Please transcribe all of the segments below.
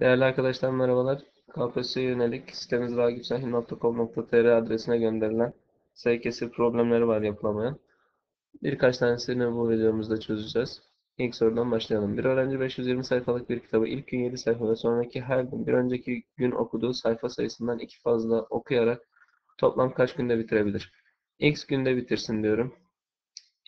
Değerli arkadaşlar merhabalar. KPSS'ye yönelik sitemiz ragipsahin.com.tr adresine gönderilen SKS problemleri var yapılamaya. Birkaç tanesini bu videomuzda çözeceğiz. İlk sorudan başlayalım. Bir öğrenci 520 sayfalık bir kitabı ilk gün 7 sayfa ve sonraki her gün bir önceki gün okuduğu sayfa sayısından 2 fazla okuyarak toplam kaç günde bitirebilir? X günde bitirsin diyorum.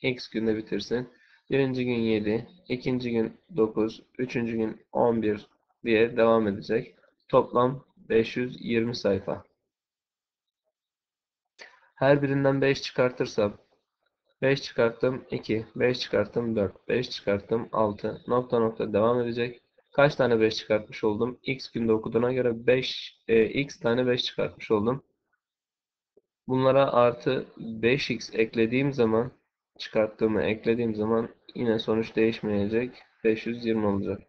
X günde bitirsin. Birinci gün 7, ikinci gün 9, üçüncü gün 11 diye devam edecek. Toplam 520 sayfa. Her birinden 5 çıkartırsam 5 çıkarttım 2, 5 çıkarttım 4, 5 çıkarttım 6, nokta nokta devam edecek. Kaç tane 5 çıkartmış oldum? X günde okuduğuna göre X tane 5 çıkartmış oldum. Bunlara artı 5X eklediğim zaman, çıkarttığımı eklediğim zaman yine sonuç değişmeyecek. 520 olacak.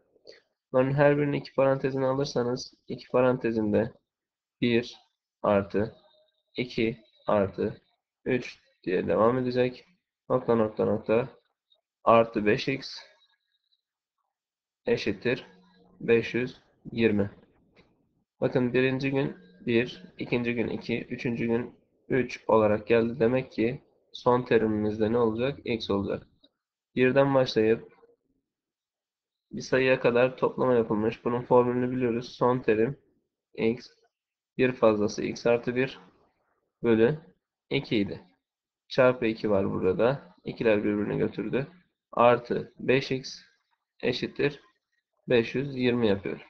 Bunların her birini iki parantezine alırsanız, iki parantezinde 1 artı 2 artı 3 diye devam edecek. Nokta nokta nokta artı 5x eşittir 520. Bakın birinci gün 1, ikinci gün 2, üçüncü gün 3 olarak geldi. Demek ki son terimimizde ne olacak? X olacak. 1'den başlayıp bir sayıya kadar toplama yapılmış. Bunun formülünü biliyoruz. Son terim X, 1 fazlası X artı 1 bölü 2 idi. Çarpı 2 var burada. 2'ler birbirini götürdü. Artı 5X eşittir 520 yapıyor.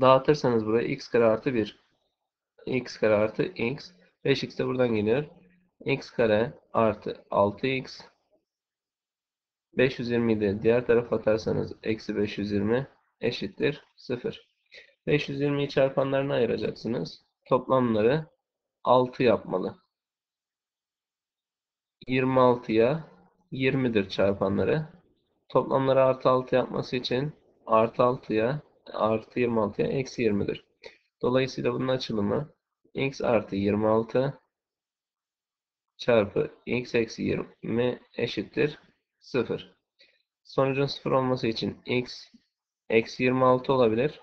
Dağıtırsanız buraya X kare artı 1. X kare artı X. 5X de buradan geliyor. X kare artı 6X. 520'yi de diğer tarafa atarsanız eksi 520 eşittir 0. 520'yi çarpanlarına ayıracaksınız. Toplamları 6 yapmalı. 26'ya 20'dir çarpanları. Toplamları artı 6 yapması için artı 26'ya eksi 20'dir. Dolayısıyla bunun açılımı x artı 26 çarpı x eksi 20 eşittir 0. Sonucun 0 olması için x eksi 26 olabilir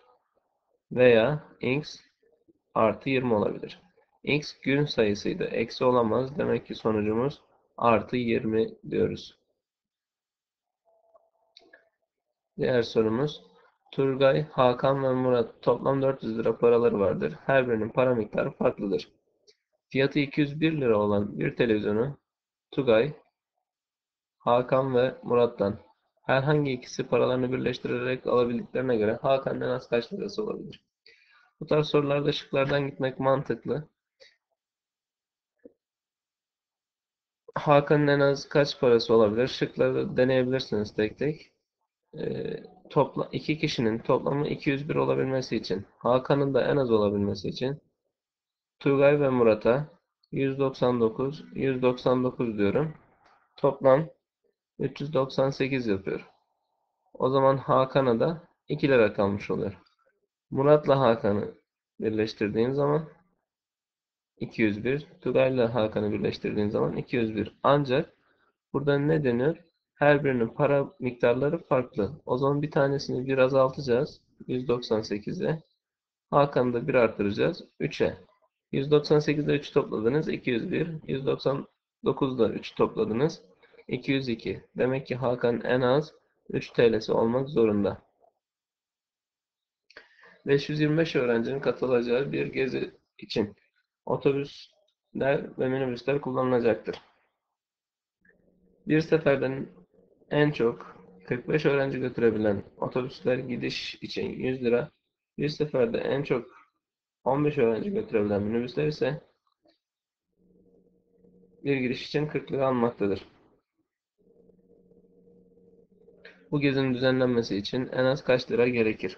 veya x artı 20 olabilir. X gün sayısıydı. Eksi olamaz. Demek ki sonucumuz artı 20 diyoruz. Diğer sorumuz. Turgay, Hakan ve Murat toplam 400 lira paraları vardır. Her birinin para miktarı farklıdır. Fiyatı 201 lira olan bir televizyonu Turgay, Hakan ve Murat'tan herhangi ikisi paralarını birleştirerek alabildiklerine göre Hakan'dan en az kaç lirası olabilir? Bu tarz sorularda şıklardan gitmek mantıklı. Hakan'ın en az kaç parası olabilir? Şıkları deneyebilirsiniz tek tek. İki kişinin toplamı 201 olabilmesi için, Hakan'ın da en az olabilmesi için Turgay ve Murat'a 199 diyorum. Toplam 398 yapıyor. O zaman Hakan'a da 2 lira kalmış oluyor. Murat'la Hakan'ı birleştirdiğim zaman 201. Turgay'la Hakan'ı birleştirdiğim zaman 201. Ancak burada ne deniyor? Her birinin para miktarları farklı. O zaman bir tanesini bir azaltacağız. 198'e. Hakan'ı da bir artıracağız. 3'e. 198'de 3 topladınız. 201. 199'da 3 topladınız. 202. Demek ki Hakan en az 3 TL'si olmak zorunda. 525 öğrencinin katılacağı bir gezi için otobüsler ve minibüsler kullanılacaktır. Bir seferden en çok 45 öğrenci götürebilen otobüsler gidiş için 100 lira, bir seferde en çok 15 öğrenci götürebilen minibüsler ise bir giriş için 40 lira almaktadır. Bu gezinin düzenlenmesi için en az kaç lira gerekir?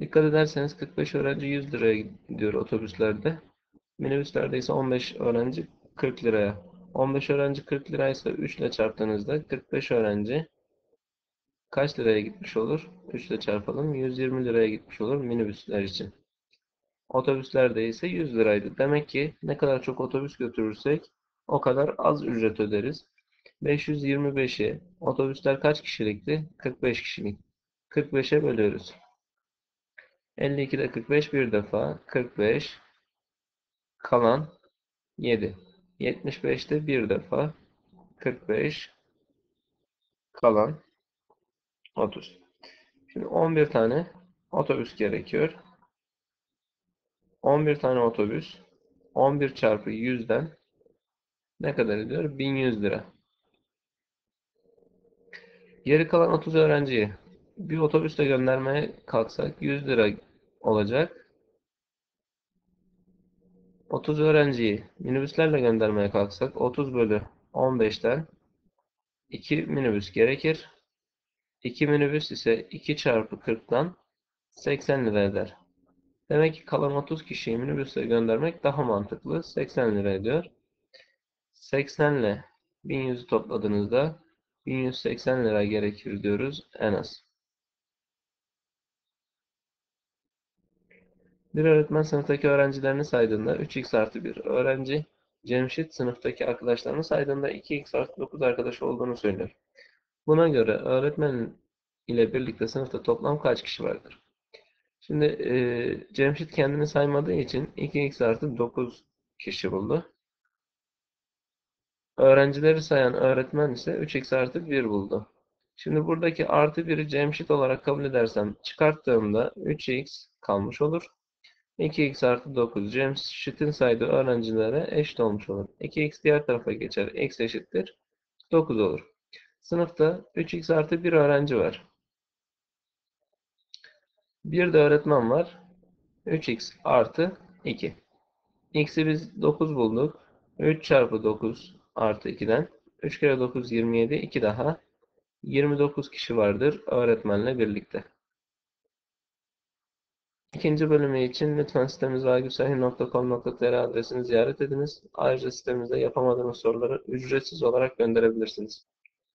Dikkat ederseniz 45 öğrenci 100 liraya gidiyor otobüslerde. Minibüslerde ise 15 öğrenci 40 liraya. 15 öğrenci 40 liraysa 3 ile çarptığınızda 45 öğrenci kaç liraya gitmiş olur? 3 ile çarpalım. 120 liraya gitmiş olur minibüsler için. Otobüslerde ise 100 liraydı. Demek ki ne kadar çok otobüs götürürsek o kadar az ücret öderiz. 525'i otobüsler kaç kişilikti? 45 kişilik. 45'e bölüyoruz. 52'de 45 bir defa. 45 kalan 7. 75'te bir defa. 45 kalan 30. Şimdi 11 tane otobüs gerekiyor. 11 tane otobüs 11 çarpı 100'den ne kadar ediyor? 1100 lira. Geri kalan 30 öğrenciyi bir otobüsle göndermeye kalksak 100 lira olacak. 30 öğrenciyi minibüslerle göndermeye kalksak 30 bölü 15'ten 2 minibüs gerekir. 2 minibüs ise 2 çarpı 40'tan 80 lira eder. Demek ki kalan 30 kişiyi minibüsle göndermek daha mantıklı. 80 lira ediyor. 80 ile 1100'ü topladığınızda 1180 lira gerekir diyoruz en az. Bir öğretmen sınıftaki öğrencilerini saydığında 3x artı 1 öğrenci, Cemşit sınıftaki arkadaşlarını saydığında 2x artı 9 arkadaş olduğunu söylüyor. Buna göre öğretmen ile birlikte sınıfta toplam kaç kişi vardır? Şimdi Cemşit kendini saymadığı için 2x artı 9 kişi buldu. Öğrencileri sayan öğretmen ise 3x artı 1 buldu. Şimdi buradaki artı 1'i Cemşit olarak kabul edersem çıkarttığımda 3x kalmış olur. 2x artı 9 Cemşit'in saydığı öğrencilere eşit olmuş olur. 2x diğer tarafa geçer. X eşittir 9 olur. Sınıfta 3x artı 1 öğrenci var. Bir de öğretmen var. 3x artı 2. X'i biz 9 bulduk. 3 çarpı 9 artı 2'den. 3 kere 9 27. 2 daha. 29 kişi vardır öğretmenle birlikte. İkinci bölümü için lütfen sitemiz ragipsahin.com.tr adresini ziyaret ediniz. Ayrıca sitemizde yapamadığınız soruları ücretsiz olarak gönderebilirsiniz.